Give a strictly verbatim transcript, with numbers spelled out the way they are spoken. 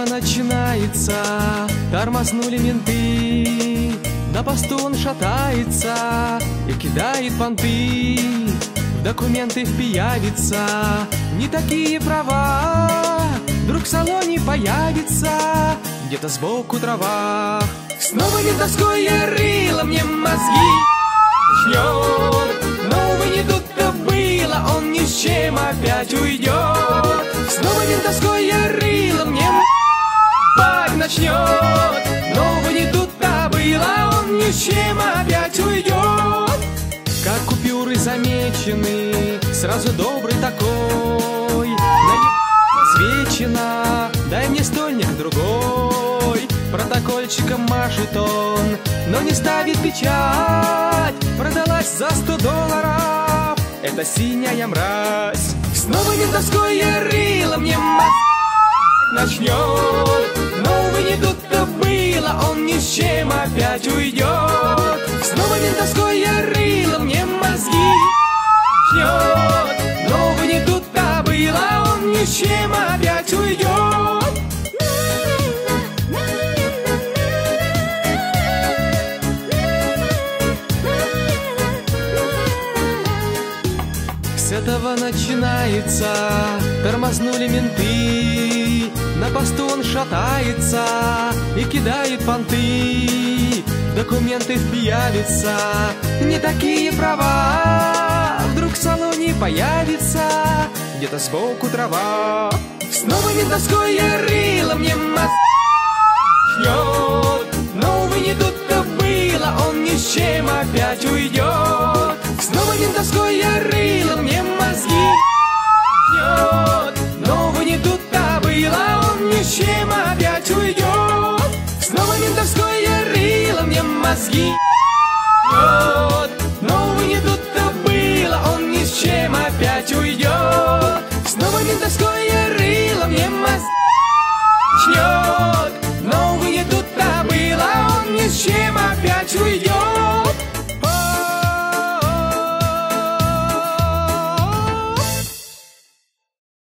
снова начинается, тормознули менты. На посту он шатается и кидает понты. В документы впиявится, не такие права. Вдруг в салоне появится где-то сбоку трава. Снова ментовское рыло мне мозги жнет. Но, увы, не тут-то было, он ни с чем опять уйдет. Снова ментовское рыло мне пать начнет. Но, увы, не тут-то было, он ни с чем опять уйдет. Как купюры замечены, сразу добрый такой. На свечена, дай мне стольник другой. Протокольчиком машет он, но не ставит печать. Продалась за сто долларов, это синяя мразь. Снова ментовское рыло мне мать начнет. Но, увы, не тут-то было, он ни с чем опять уйдет. Снова ментовское рыло мне мозги жнет. Но, увы, не тут-то было, он ни с чем опять уйдет. С этого начинается, тормознули менты. На посту он шатается и кидает понты. Документы впиявятся, не такие права. Вдруг в салоне появится где-то сбоку трава. Снова ментовское рыло мне мозг жнет. Но, увы, не тут-то было, он ни с чем опять уйдет. Снова ментовское рыло мне мозги жнет. Но, увы, не тут-то было, он ни с чем опять уйдет. Снова ментовское рыло мне мозги жнет. Но, увы, не тут-то было, он ни с чем опять уйдет. Снова ментовское